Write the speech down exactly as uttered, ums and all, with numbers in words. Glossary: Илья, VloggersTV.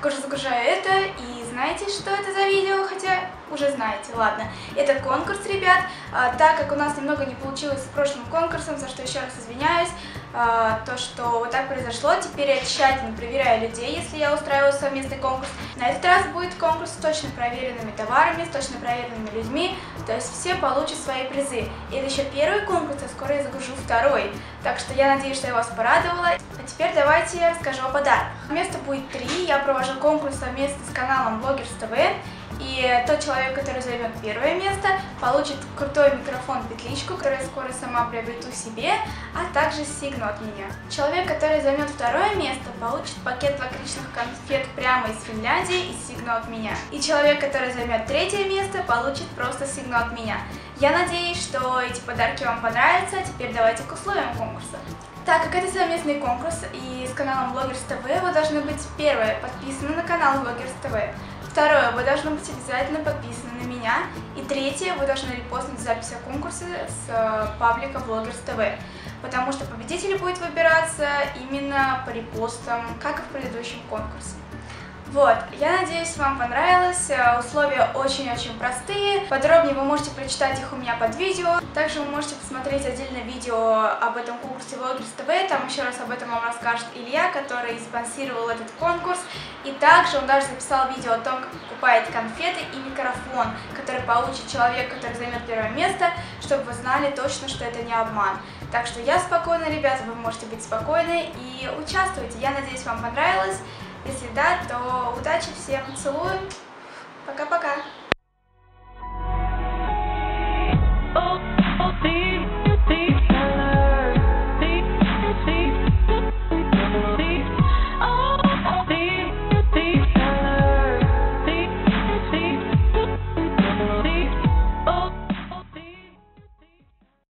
Короче, загружаю это, и знаете, что это за видео? Хотя уже знаете, ладно. Это конкурс, ребят. А, так как у нас немного не получилось с прошлым конкурсом, за что еще раз извиняюсь, а, то, что вот так произошло. Теперь я тщательно проверяю людей, если я устраиваю совместный конкурс. На этот раз будет конкурс с точно проверенными товарами, с точно проверенными людьми, то есть все получат свои призы. И это еще первый конкурс, а скоро я загружу второй. Так что я надеюсь, что я вас порадовала. А теперь давайте я расскажу о подарках. Место будет три, я провожу конкурс совместно с каналом VloggersTV. И тот человек, который займет первое место, получит крутой микрофон-петличку, которую я скоро сама приобрету себе, а также сигну от меня. Человек, который займет второе место, получит пакет лакричных конфет прямо из Финляндии и сигну от меня. И человек, который займет третье место, получит просто сигну от меня. Я надеюсь, что эти подарки вам понравятся. Теперь давайте к условиям конкурса. Так как это совместный конкурс и с каналом VloggersTV, вы должны быть, первое, подписаны на канал VloggersTV. Второе, вы должны быть обязательно подписаны на меня. И третье, вы должны репостнуть запись о конкурсе с паблика VloggersTV. Потому что победитель будет выбираться именно по репостам, как и в предыдущем конкурсе. Вот, я надеюсь, вам понравилось. Условия очень-очень простые. Подробнее вы можете прочитать их у меня под видео. Также вы можете посмотреть отдельное видео об этом конкурсе VloggersTV. Там еще раз об этом вам расскажет Илья, который спонсировал этот конкурс. И также он даже записал видео о том, как покупает конфеты и микрофон, который получит человек, который займет первое место, чтобы вы знали точно, что это не обман. Так что я спокойна, ребята, вы можете быть спокойны и участвуйте. Я надеюсь, вам понравилось. Если да, то удачи всем, целую, пока-пока!